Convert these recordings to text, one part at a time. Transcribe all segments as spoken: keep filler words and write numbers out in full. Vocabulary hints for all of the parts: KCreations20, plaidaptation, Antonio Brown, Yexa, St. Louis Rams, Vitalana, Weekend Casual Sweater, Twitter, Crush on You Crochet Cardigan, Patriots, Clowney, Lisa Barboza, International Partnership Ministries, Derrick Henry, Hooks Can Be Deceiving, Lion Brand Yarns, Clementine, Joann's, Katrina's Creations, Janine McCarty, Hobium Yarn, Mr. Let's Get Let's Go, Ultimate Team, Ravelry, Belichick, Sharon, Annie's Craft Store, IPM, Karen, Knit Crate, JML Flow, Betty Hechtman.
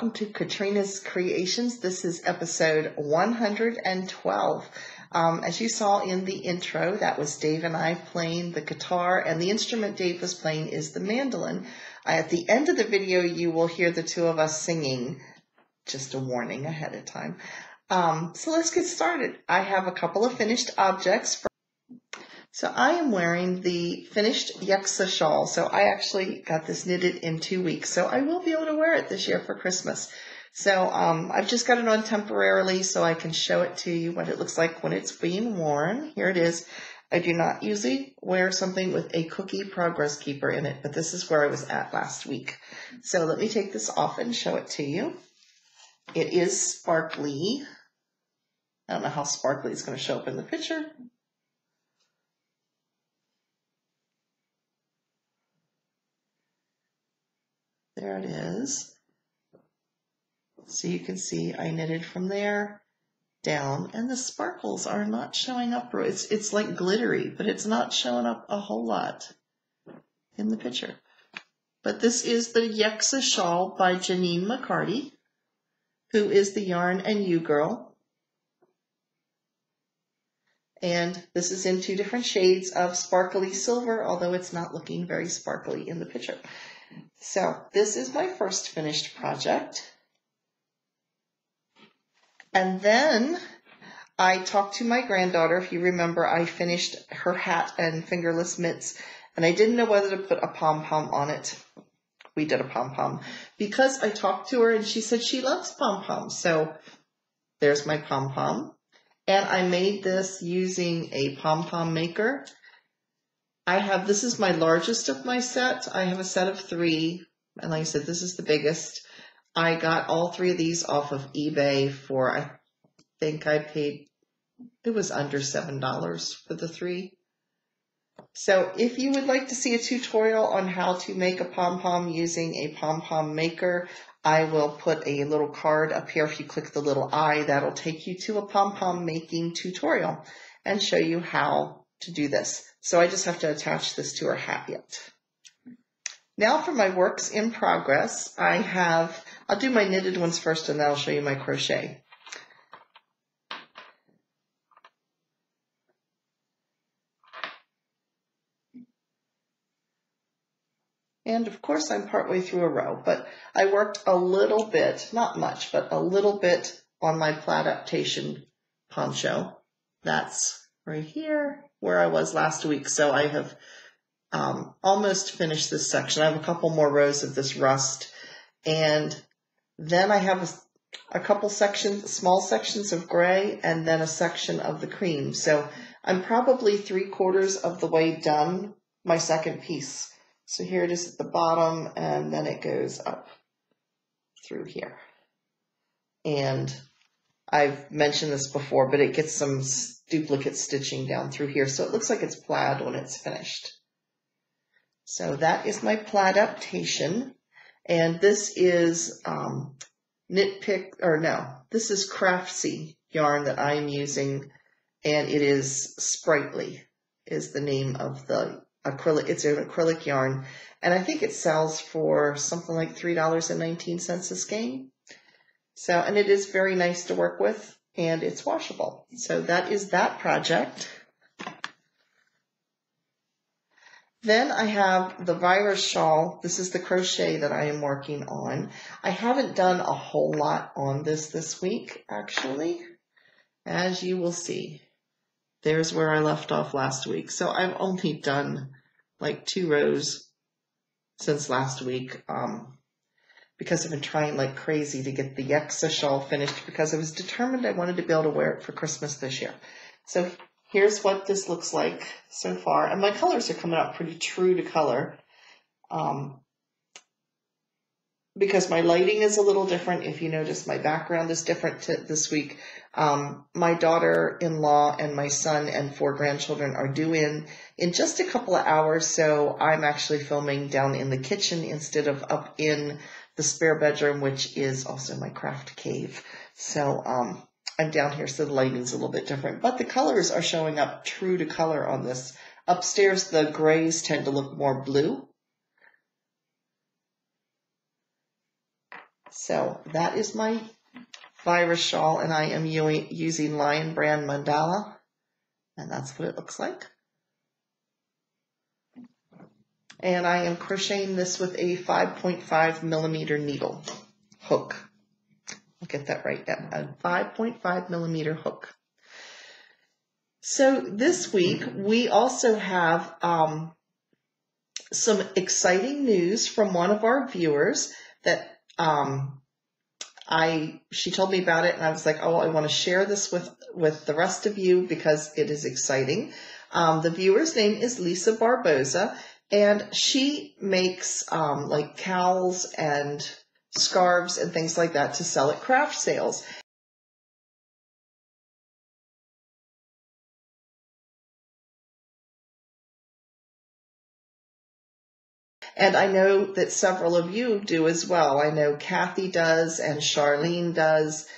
welcome to Katrina's Creations. This is episode one hundred twelve. Um, as you saw in the intro, that was Dave and I playing the guitar, and the instrument Dave was playing is the mandolin. Uh, at the end of the video, you will hear the two of us singing, just a warning ahead of time. Um, so let's get started. I have a couple of finished objects. For So I am wearing the finished Yexa shawl. So I actually got this knitted in two weeks. So I will be able to wear it this year for Christmas. So um, I've just got it on temporarily so I can show it to you what it looks like when it's being worn. Here it is. I do not usually wear something with a cookie progress keeper in it, but this is where I was at last week. So let me take this off and show it to you. It is sparkly. I don't know how sparkly it's going to show up in the picture. There it is. So you can see I knitted from there down, and the sparkles are not showing up. It's, it's like glittery, but it's not showing up a whole lot in the picture. But this is the Yexa shawl by Janine McCarty, who is the Yarn and You girl. And this is in two different shades of sparkly silver, although it's not looking very sparkly in the picture. So this is my first finished project. And then I talked to my granddaughter. If you remember, I finished her hat and fingerless mitts, and I didn't know whether to put a pom-pom on it. We did a pom-pom because I talked to her and she said she loves pom-poms. So there's my pom-pom. And I made this using a pom-pom maker. I have, this is my largest of my set. I have a set of three. And like I said, this is the biggest. I got all three of these off of eBay for, I think I paid, it was under seven dollars for the three. So if you would like to see a tutorial on how to make a pom-pom using a pom-pom maker, I will put a little card up here. If you click the little eye, that'll take you to a pom-pom making tutorial and show you how to do this. So I just have to attach this to her hat yet. Now for my works in progress, I have, I'll do my knitted ones first and then I'll show you my crochet. And of course I'm partway through a row, but I worked a little bit, not much, but a little bit on my plaidaptation poncho. That's right here where I was last week. So I have um, almost finished this section. I have a couple more rows of this rust. And then I have a, a couple sections, small sections of gray, and then a section of the cream. So I'm probably three quarters of the way done my second piece. So here it is at the bottom, and then it goes up through here. And I've mentioned this before, but it gets some duplicate stitching down through here. So it looks like it's plaid when it's finished. So that is my plaidaptation. And this is um, Knit Pick, or no, this is Craftsy yarn that I'm using. And it is Sprightly is the name of the acrylic. It's an acrylic yarn. And I think it sells for something like three dollars and nineteen cents a skein. So, and it is very nice to work with, and it's washable. So that is that project. Then I have the virus shawl. This is the crochet that I am working on. I haven't done a whole lot on this this week, actually, as you will see. There's where I left off last week. So I've only done like two rows since last week. Um, because I've been trying like crazy to get the Yexa shawl finished because I was determined I wanted to be able to wear it for Christmas this year. So here's what this looks like so far. And my colors are coming out pretty true to color um, because my lighting is a little different. If you notice, my background is different to this week. Um, my daughter-in-law and my son and four grandchildren are due in in just a couple of hours. So I'm actually filming down in the kitchen instead of up in the spare bedroom, which is also my craft cave. So um, I'm down here, so the lighting's a little bit different, but the colors are showing up true to color on this. Upstairs, the grays tend to look more blue. So that is my virus shawl, and I am using Lion Brand Mandala, and that's what it looks like. And I am crocheting this with a five point five millimeter needle hook. I'll get that right now, a five point five millimeter hook. So this week we also have um, some exciting news from one of our viewers that um, I she told me about it, and I was like, oh, I want to share this with with the rest of you because it is exciting. Um, the viewer's name is Lisa Barboza, and she makes um, like cowls and scarves and things like that to sell at craft sales. And I know that several of you do as well. I know Kathy does, and Charlene does,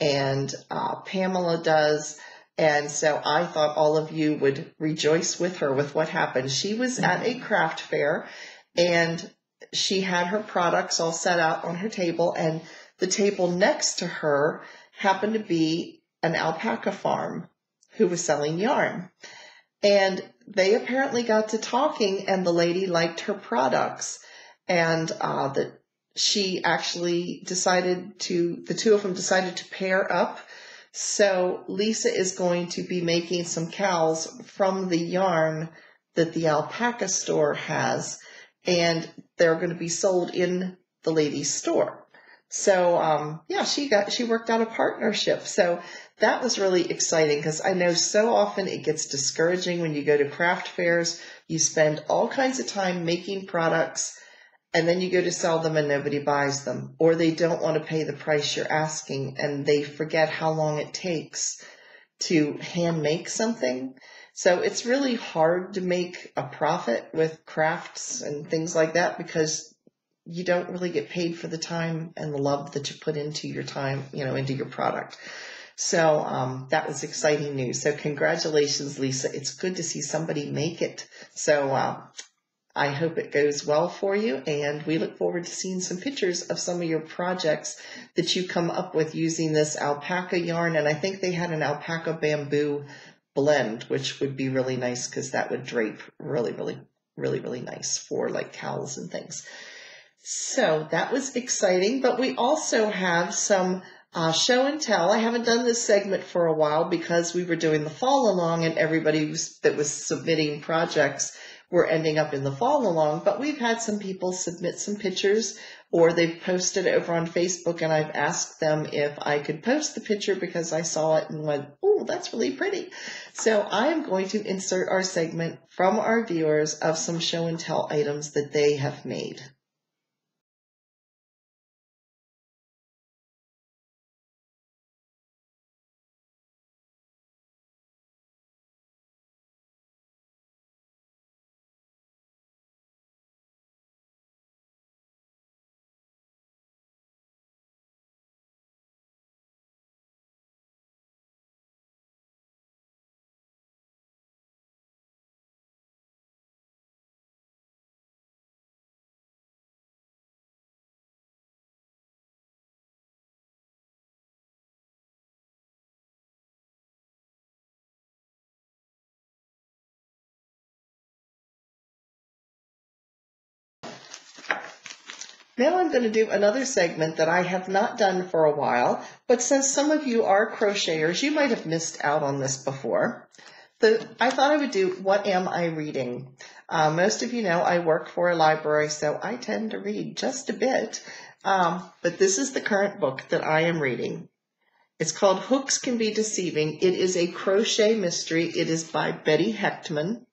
and uh, Pamela does. And so I thought all of you would rejoice with her with what happened. She was at a craft fair, and she had her products all set out on her table, and the table next to her happened to be an alpaca farm who was selling yarn. And they apparently got to talking, and the lady liked her products, and uh, that she actually decided to, the two of them decided to pair up. So Lisa is going to be making some cowls from the yarn that the alpaca store has, and they're going to be sold in the lady's store. So um, yeah, she got, she worked out a partnership. So that was really exciting, because I know so often it gets discouraging when you go to craft fairs. You spend all kinds of time making products, and then you go to sell them and nobody buys them, or they don't want to pay the price you're asking, and they forget how long it takes to hand make something. So it's really hard to make a profit with crafts and things like that, because you don't really get paid for the time and the love that you put into your time, you know, into your product. So um, that was exciting news. So congratulations, Lisa. It's good to see somebody make it. So uh, I hope it goes well for you, and we look forward to seeing some pictures of some of your projects that you come up with using this alpaca yarn. And I think they had an alpaca bamboo blend, which would be really nice, because that would drape really, really, really, really nice for like cowls and things. So that was exciting, but we also have some Uh, show and tell. I haven't done this segment for a while because we were doing the fall along, and everybody was, that was submitting projects were ending up in the fall along, but we've had some people submit some pictures, or they've posted over on Facebook, and I've asked them if I could post the picture because I saw it and went, oh, that's really pretty. So I am going to insert our segment from our viewers of some show and tell items that they have made. Now I'm going to do another segment that I have not done for a while, but since some of you are crocheters, you might have missed out on this before. The, I thought I would do, what am I reading? Uh, most of you know I work for a library, so I tend to read just a bit, um, but this is the current book that I am reading. It's called Hooks Can Be Deceiving. It is a crochet mystery. It is by Betty Hechtman.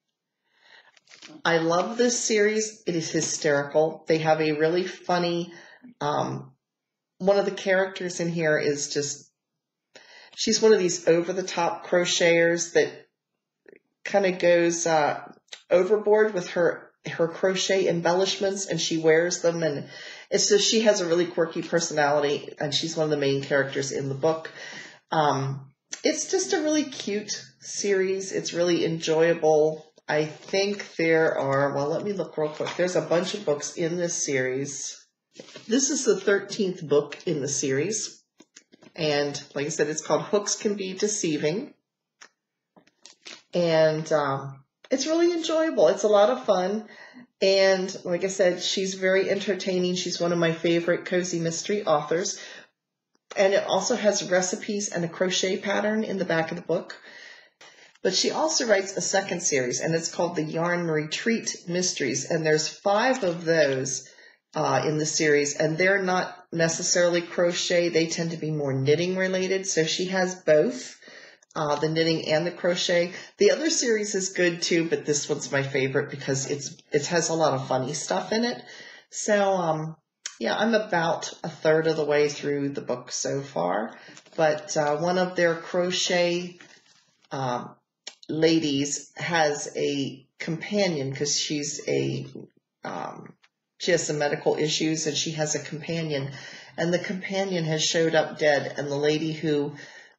I love this series. It is hysterical. They have a really funny, um, one of the characters in here is just, she's one of these over-the-top crocheters that kind of goes uh, overboard with her, her crochet embellishments, and she wears them, and it's just, she has a really quirky personality, and she's one of the main characters in the book. Um, it's just a really cute series. It's really enjoyable. I think there are, well, let me look real quick. There's a bunch of books in this series. This is the thirteenth book in the series, and like I said, it's called Hooks Can Be Deceiving, and um, it's really enjoyable. It's a lot of fun, and like I said, she's very entertaining. She's one of my favorite cozy mystery authors, and it also has recipes and a crochet pattern in the back of the book. But she also writes a second series, and it's called the Yarn Retreat Mysteries, and there's five of those uh, in the series, and they're not necessarily crochet. They tend to be more knitting related, so she has both, uh, the knitting and the crochet. The other series is good too, but this one's my favorite because it's it has a lot of funny stuff in it. So, um, yeah, I'm about a third of the way through the book so far, but uh, one of their crochet um, ladies has a companion because she's a um she has some medical issues, and she has a companion, and the companion has showed up dead, and the lady who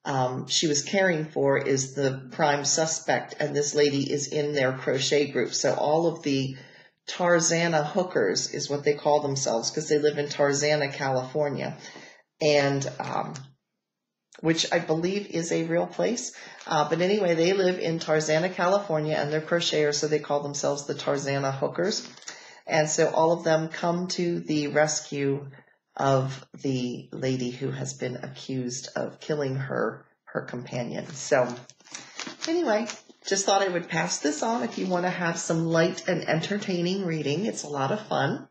um she was caring for is the prime suspect, and this lady is in their crochet group. So all of the Tarzana Hookers is what they call themselves, because they live in Tarzana, California, and um which I believe is a real place. Uh, but anyway, they live in Tarzana, California, and they're crocheters, so they call themselves the Tarzana Hookers. And so all of them come to the rescue of the lady who has been accused of killing her, her companion. So anyway, just thought I would pass this on if you want to have some light and entertaining reading. It's a lot of fun.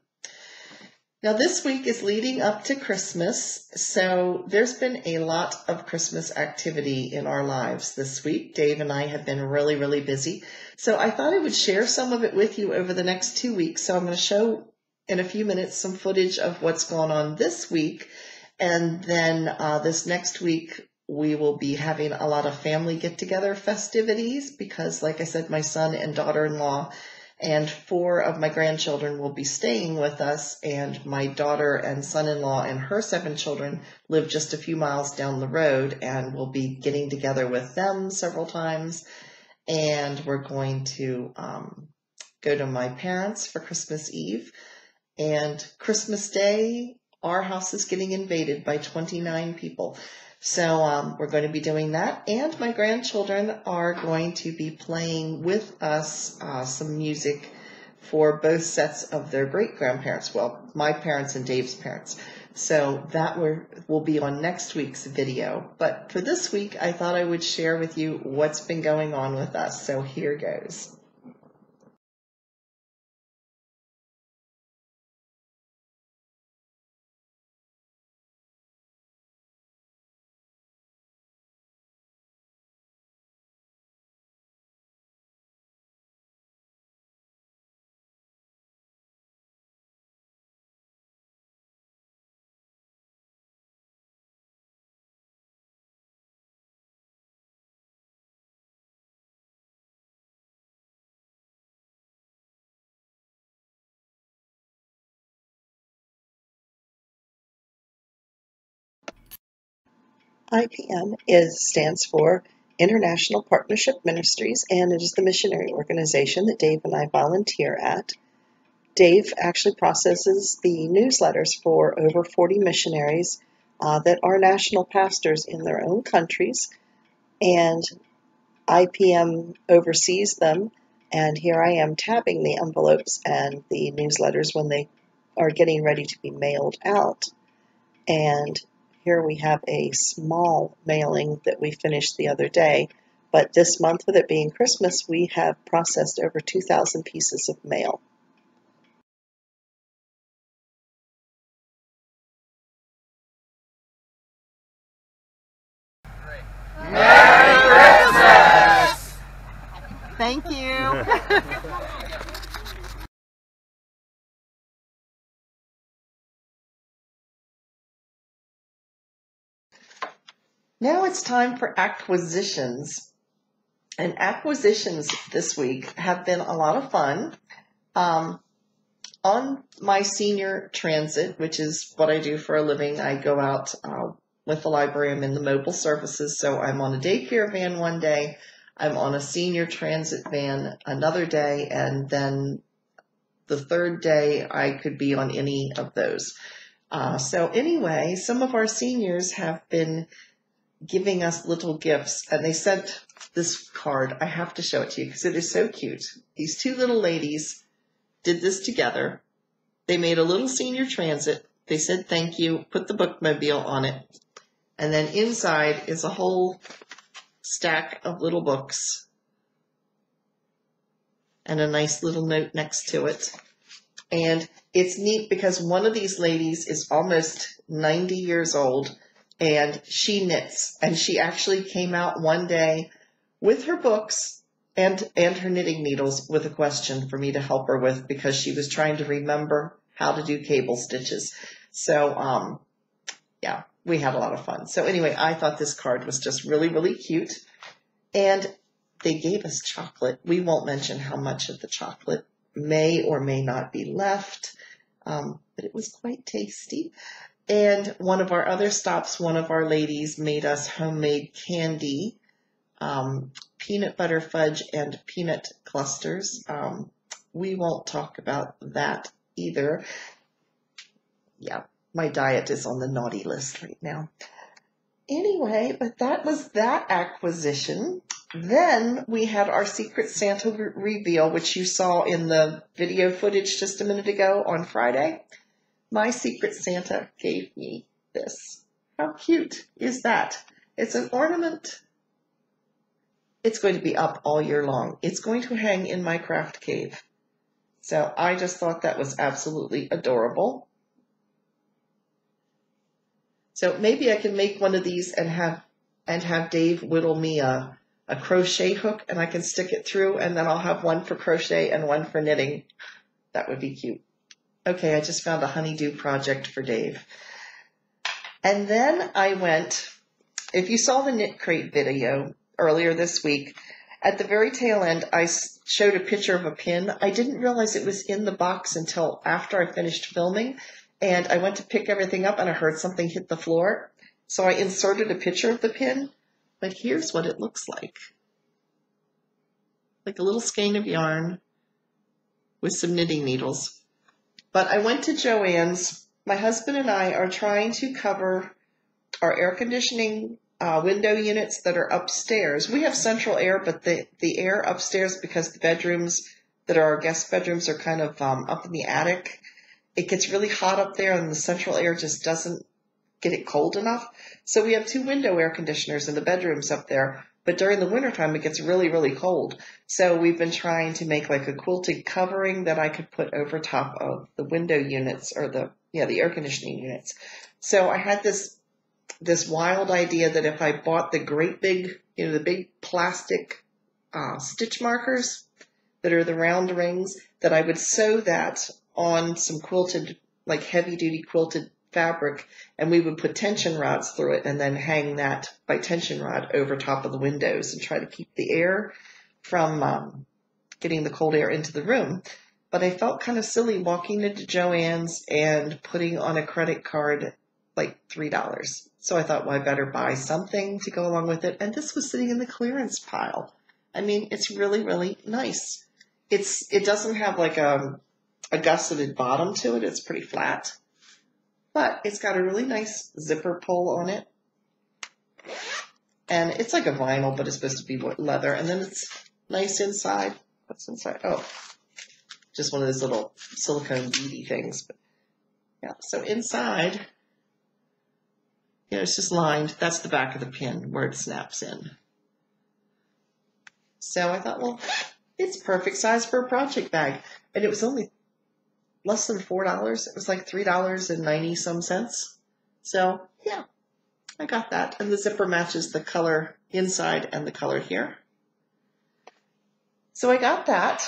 Now, this week is leading up to Christmas, so there's been a lot of Christmas activity in our lives this week. Dave and I have been really, really busy, so I thought I would share some of it with you over the next two weeks. So I'm going to show in a few minutes some footage of what's going on this week, and then uh, this next week we will be having a lot of family get-together festivities because, like I said, my son and daughter-in-law and four of my grandchildren will be staying with us, and my daughter and son-in-law and her seven children live just a few miles down the road, and we'll be getting together with them several times, and we're going to um, go to my parents for Christmas Eve, and Christmas Day our house is getting invaded by twenty-nine people. So um, we're going to be doing that, and my grandchildren are going to be playing with us uh, some music for both sets of their great-grandparents, well, my parents and Dave's parents. So that were, will be on next week's video. But for this week, I thought I would share with you what's been going on with us. So here goes. I P M is, stands for International Partnership Ministries, and it is the missionary organization that Dave and I volunteer at. Dave actually processes the newsletters for over forty missionaries uh, that are national pastors in their own countries, and I P M oversees them, and here I am tabbing the envelopes and the newsletters when they are getting ready to be mailed out. And here we have a small mailing that we finished the other day, but this month, with it being Christmas, we have processed over two thousand pieces of mail. Merry Christmas! Thank you! Now it's time for acquisitions, and acquisitions this week have been a lot of fun. Um, on my senior transit, which is what I do for a living, I go out uh, with the library. I'm in the mobile services, so I'm on a daycare van one day, I'm on a senior transit van another day, and then the third day I could be on any of those. Uh, so anyway, some of our seniors have been giving us little gifts, and they sent this card. I have to show it to you because it is so cute. These two little ladies did this together. They made a little senior transit. They said thank you, put the bookmobile on it, and then inside is a whole stack of little books and a nice little note next to it. And it's neat because one of these ladies is almost ninety years old, and she knits, and she actually came out one day with her books and, and her knitting needles with a question for me to help her with, because she was trying to remember how to do cable stitches. So, um, yeah, we had a lot of fun. So anyway, I thought this card was just really, really cute. And they gave us chocolate. We won't mention how much of the chocolate may or may not be left, um, but it was quite tasty. And one of our other stops, one of our ladies made us homemade candy, um, peanut butter fudge and peanut clusters. Um, we won't talk about that either. Yeah, my diet is on the naughty list right now. Anyway, but that was that acquisition. Then we had our Secret Santa reveal, which you saw in the video footage just a minute ago on Friday. My Secret Santa gave me this. How cute is that? It's an ornament. It's going to be up all year long. It's going to hang in my craft cave. So I just thought that was absolutely adorable. So maybe I can make one of these and have and have Dave whittle me a, a crochet hook, and I can stick it through, and then I'll have one for crochet and one for knitting. That would be cute. Okay, I just found a honeydew project for Dave. And then I went, if you saw the Knit Crate video earlier this week, at the very tail end, I showed a picture of a pin. I didn't realize it was in the box until after I finished filming, and I went to pick everything up, and I heard something hit the floor. So I inserted a picture of the pin, but here's what it looks like. Like a little skein of yarn with some knitting needles. But I went to Joann's. My husband and I are trying to cover our air conditioning uh, window units that are upstairs. We have central air, but the, the air upstairs, because the bedrooms that are our guest bedrooms are kind of um, up in the attic, it gets really hot up there, and the central air just doesn't get it cold enough. So we have two window air conditioners in the bedrooms up there. But during the wintertime, it gets really, really cold. So we've been trying to make like a quilted covering that I could put over top of the window units, or the, yeah, the air conditioning units. So I had this, this wild idea that if I bought the great big, you know, the big plastic uh, stitch markers that are the round rings, that I would sew that on some quilted, like heavy duty quilted fabric, and we would put tension rods through it and then hang that by tension rod over top of the windows and try to keep the air from um, getting the cold air into the room. But I felt kind of silly walking into Joann's and putting on a credit card like three dollars. So I thought, well, I better buy something to go along with it. And this was sitting in the clearance pile. I mean, it's really, really nice. It's, it doesn't have like a, a gusseted bottom to it. It's pretty flat. But it's got a really nice zipper pull on it, and it's like a vinyl, but it's supposed to be leather. And then it's nice inside. What's inside? Oh, just one of those little silicone beady things. But yeah, so inside, you know, it's just lined. That's the back of the pin where it snaps in. So I thought, well, it's perfect size for a project bag, and it was only less than four dollars. It was like three dollars and ninety some cents. So yeah, I got that. And the zipper matches the color inside and the color here. So I got that.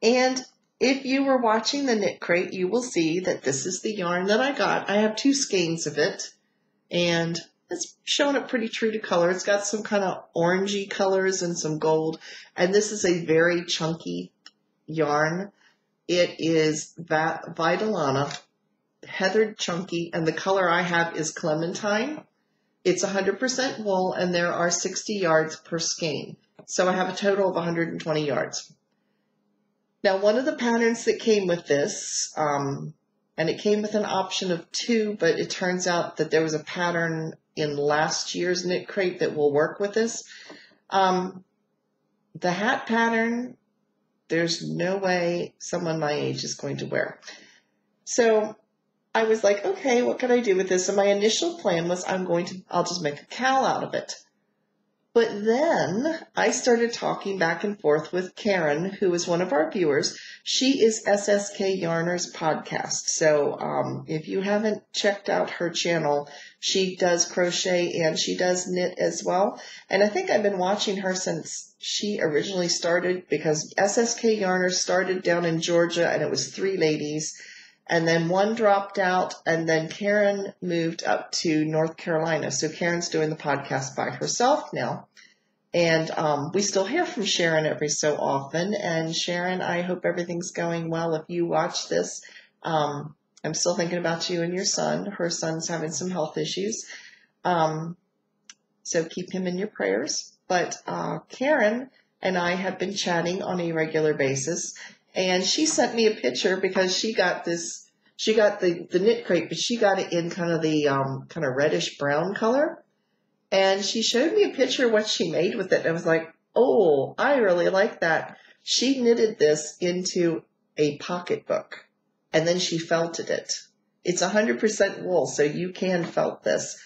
And if you were watching the Knit Crate, you will see that this is the yarn that I got. I have two skeins of it, and it's showing up pretty true to color. It's got some kind of orangey colors and some gold. And this is a very chunky yarn. It is Vitalana, heathered chunky, and the color I have is Clementine. It's one hundred percent wool, and there are sixty yards per skein. So I have a total of one hundred twenty yards. Now, one of the patterns that came with this, um, and it came with an option of two, but it turns out that there was a pattern in last year's Knit Crate that will work with this. Um, the hat pattern, there's no way someone my age is going to wear. So I was like, okay, what could I do with this? And my initial plan was I'm going to, I'll just make a cowl out of it. But then I started talking back and forth with Karen, who is one of our viewers. She is S S K Yarners podcast. So um, if you haven't checked out her channel, she does crochet and she does knit as well. And I think I've been watching her since she originally started, because S S K Yarners started down in Georgia and it was three ladies. And then one dropped out, and then Karen moved up to North Carolina. So Karen's doing the podcast by herself now. And um, we still hear from Sharon every so often. And Sharon, I hope everything's going well if you watch this. Um, I'm still thinking about you and your son. Her son's having some health issues. Um, so keep him in your prayers. But uh, Karen and I have been chatting on a regular basis. And she sent me a picture because she got this, she got the, the Knit Crate, but she got it in kind of the um, kind of reddish brown color. And she showed me a picture of what she made with it. And I was like, oh, I really like that. She knitted this into a pocketbook and then she felted it. It's one hundred percent wool, so you can felt this.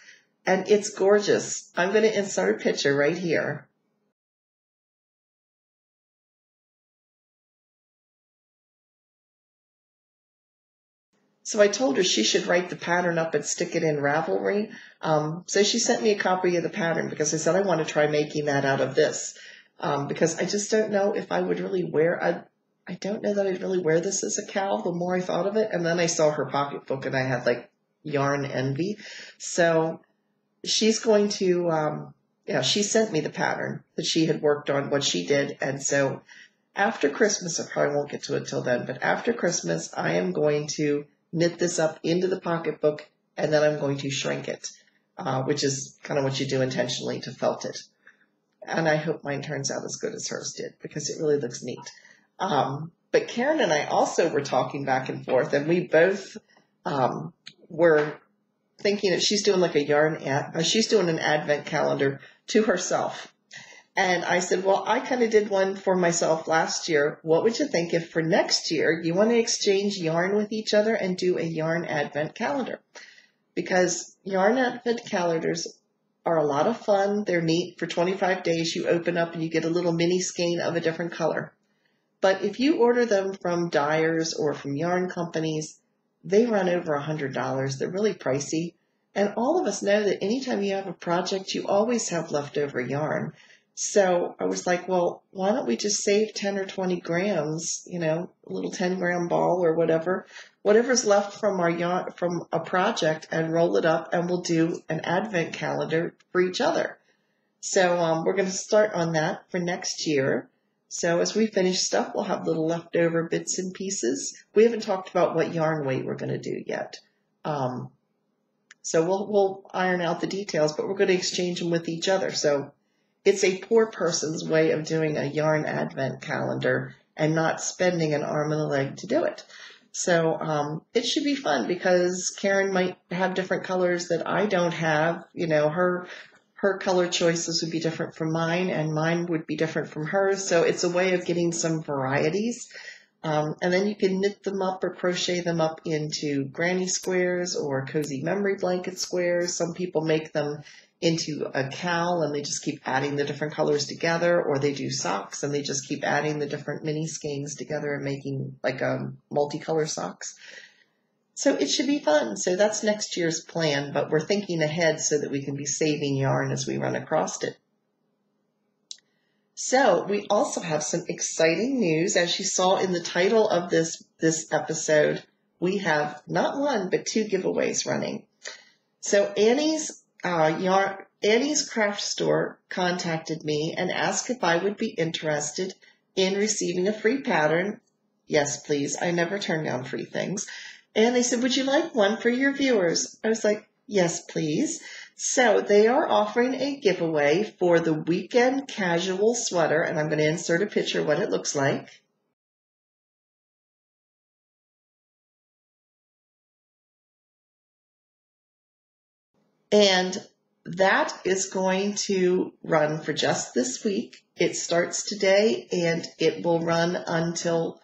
And it's gorgeous. I'm going to insert a picture right here. So I told her she should write the pattern up and stick it in Ravelry. Um, so she sent me a copy of the pattern because I said I want to try making that out of this. Um, because I just don't know if I would really wear, I, I don't know that I'd really wear this as a cowl the more I thought of it. And then I saw her pocketbook and I had like yarn envy. So she's going to, um, yeah, she sent me the pattern that she had worked on, what she did. And so after Christmas, I probably won't get to it till then, but after Christmas, I am going to knit this up into the pocketbook, and then I'm going to shrink it, uh, which is kind of what you do intentionally to felt it. And I hope mine turns out as good as hers did, because it really looks neat. Um, but Karen and I also were talking back and forth, and we both um, were thinking that she's doing like a yarn, ad she's doing an advent calendar to herself. And I said, well, I kind of did one for myself last year. What would you think if for next year you want to exchange yarn with each other and do a yarn advent calendar? Because yarn advent calendars are a lot of fun. They're neat. For twenty-five days, you open up and you get a little mini skein of a different color. But if you order them from dyers or from yarn companies, they run over one hundred dollars. They're really pricey. And all of us know that anytime you have a project, you always have leftover yarn. So I was like, well, why don't we just save ten or twenty grams, you know, a little ten gram ball or whatever, whatever's left from our yarn, from a project, and roll it up, and we'll do an advent calendar for each other. So um, we're going to start on that for next year. So as we finish stuff, we'll have little leftover bits and pieces. We haven't talked about what yarn weight we're going to do yet. Um, so we'll, we'll iron out the details, but we're going to exchange them with each other. So it's a poor person's way of doing a yarn advent calendar and not spending an arm and a leg to do it. So um, it should be fun because Karen might have different colors that I don't have. You know, her her color choices would be different from mine, and mine would be different from hers. So it's a way of getting some varieties. Um, and then you can knit them up or crochet them up into granny squares or cozy memory blanket squares. Some people make them into a cowl and they just keep adding the different colors together, or they do socks and they just keep adding the different mini skeins together and making like um, multicolor socks. So it should be fun. So that's next year's plan, but we're thinking ahead so that we can be saving yarn as we run across it. So we also have some exciting news. As you saw in the title of this, this episode, we have not one, but two giveaways running. So Annie's Uh, yarn, Annie's Craft Store contacted me and asked if I would be interested in receiving a free pattern. Yes, please. I never turn down free things. And they said, would you like one for your viewers? I was like, yes, please. So they are offering a giveaway for the Weekend Casual Sweater, and I'm going to insert a picture of what it looks like. And that is going to run for just this week. It starts today and it will run until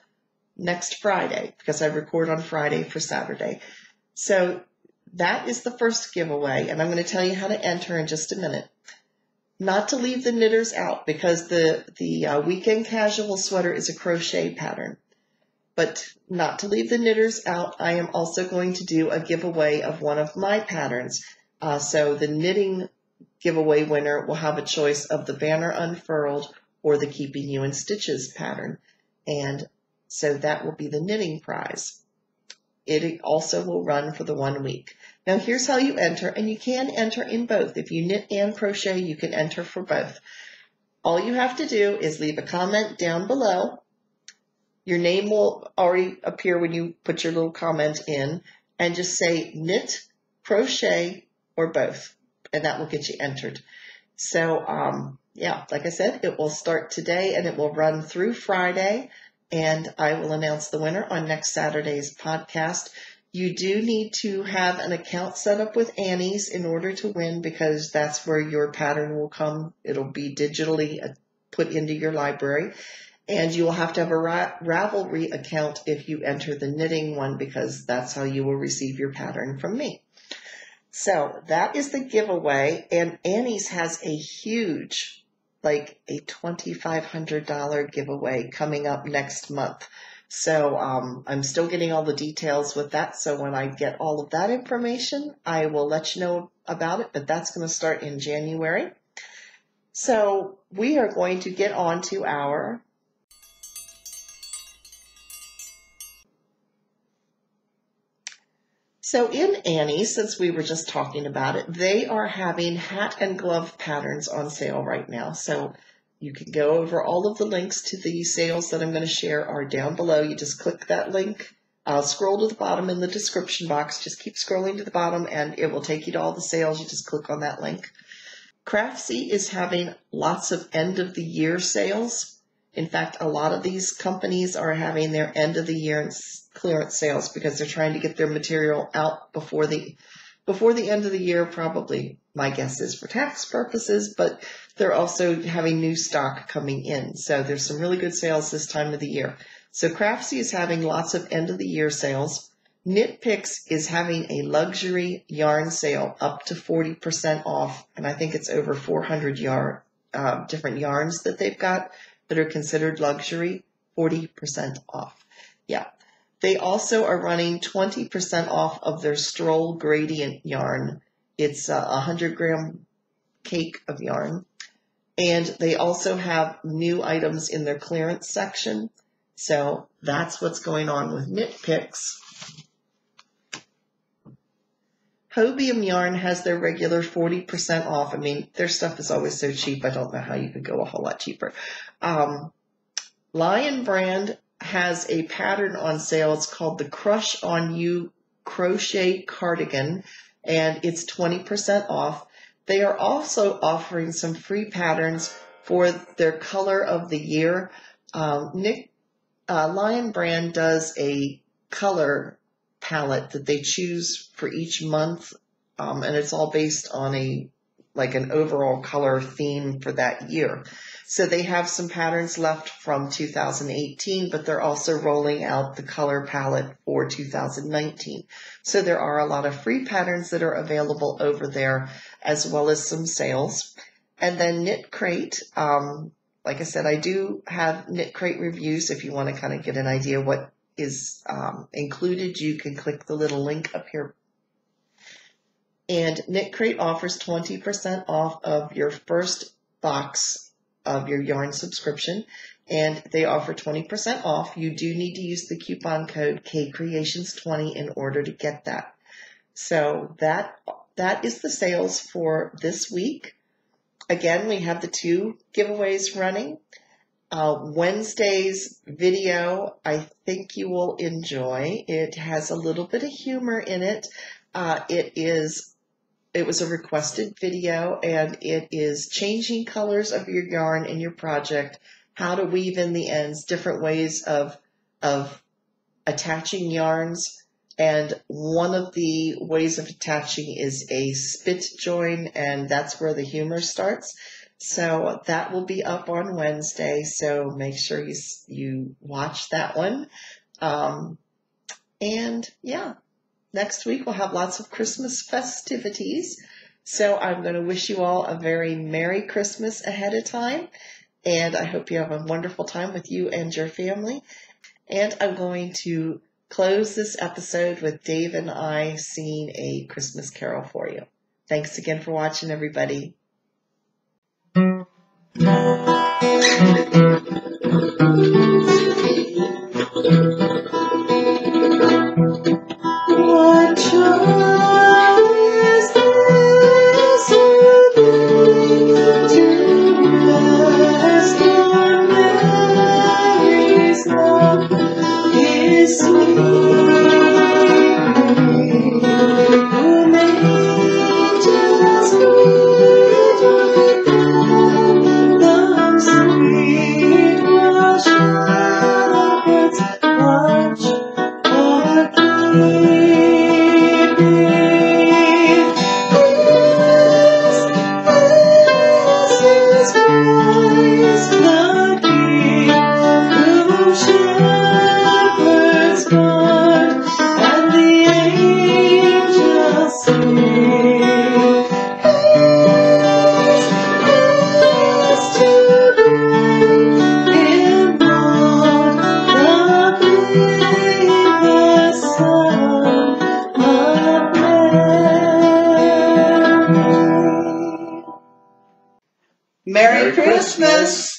next Friday because I record on Friday for Saturday. So that is the first giveaway, and I'm going to tell you how to enter in just a minute. Not to leave the knitters out, because the, the uh, Weekend Casual Sweater is a crochet pattern. But not to leave the knitters out, I am also going to do a giveaway of one of my patterns. Uh, so the knitting giveaway winner will have a choice of the Banner Unfurled or the Keeping You in Stitches pattern. And so that will be the knitting prize. It also will run for the one week. Now here's how you enter, and you can enter in both. If you knit and crochet, you can enter for both. All you have to do is leave a comment down below. Your name will already appear when you put your little comment in, and just say knit, crochet, or both, and that will get you entered. So um, yeah, like I said, it will start today and it will run through Friday, and I will announce the winner on next Saturday's podcast. You do need to have an account set up with Annie's in order to win, because that's where your pattern will come. It'll be digitally put into your library, and you will have to have a Ra- Ravelry account if you enter the knitting one, because that's how you will receive your pattern from me. So that is the giveaway, and Annie's has a huge, like a twenty-five hundred dollar giveaway coming up next month. So um, I'm still getting all the details with that. So when I get all of that information, I will let you know about it, but that's going to start in January. So we are going to get on to our So in Annie's, since we were just talking about it, they are having hat and glove patterns on sale right now. So you can go over all of the links to the sales that I'm going to share are down below. You just click that link, uh, scroll to the bottom in the description box. Just keep scrolling to the bottom and it will take you to all the sales. You just click on that link. Craftsy is having lots of end of the year sales. In fact, a lot of these companies are having their end of the year clearance sales because they're trying to get their material out before the before the end of the year, probably, my guess is, for tax purposes, but they're also having new stock coming in. So there's some really good sales this time of the year. So Craftsy is having lots of end of the year sales. Knit Picks is having a luxury yarn sale up to forty percent off, and I think it's over four hundred yarn, uh, different yarns that they've got that are considered luxury, forty percent off. Yeah. They also are running twenty percent off of their Stroll Gradient yarn. It's a one hundred gram cake of yarn. And they also have new items in their clearance section. So that's what's going on with Knit Picks. Hobium Yarn has their regular forty percent off. I mean, their stuff is always so cheap. I don't know how you could go a whole lot cheaper. Um, Lion Brand has a pattern on sale. It's called the Crush on You Crochet Cardigan, and it's twenty percent off. They are also offering some free patterns for their color of the year. Um, Nick, uh, Lion Brand does a color palette that they choose for each month, um, and it's all based on a like an overall color theme for that year. So they have some patterns left from two thousand eighteen, but they're also rolling out the color palette for two thousand nineteen. So there are a lot of free patterns that are available over there, as well as some sales. And then Knit Crate, um, like I said, I do have Knit Crate reviews. If you want to kind of get an idea what is um, included, you can click the little link up here. And Knit Crate offers twenty percent off of your first box of your yarn subscription, and they offer twenty percent off. You do need to use the coupon code K Creations twenty in order to get that. So that that is the sales for this week. Again, we have the two giveaways running. Uh, Wednesday's video, I think you will enjoy. It has a little bit of humor in it. Uh, it is, it was a requested video, and it is changing colors of your yarn in your project, how to weave in the ends, different ways of, of attaching yarns, And one of the ways of attaching is a spit join, and that's where the humor starts. So that will be up on Wednesday, so make sure you, you watch that one. Um, and yeah, next week we'll have lots of Christmas festivities. So I'm going to wish you all a very Merry Christmas ahead of time. And I hope you have a wonderful time with you and your family. And I'm going to close this episode with Dave and I singing a Christmas carol for you. Thanks again for watching, everybody. What joy is this evening to rest on Mary's love, His sweet name, whom angels lead with them, sweet while shepherds watch o'er keeping. This, this is Christ the King, whom shepherds guard, and the angels sing. Peace, peace to them inborn, the brave, the Son of Mary. Merry Christmas!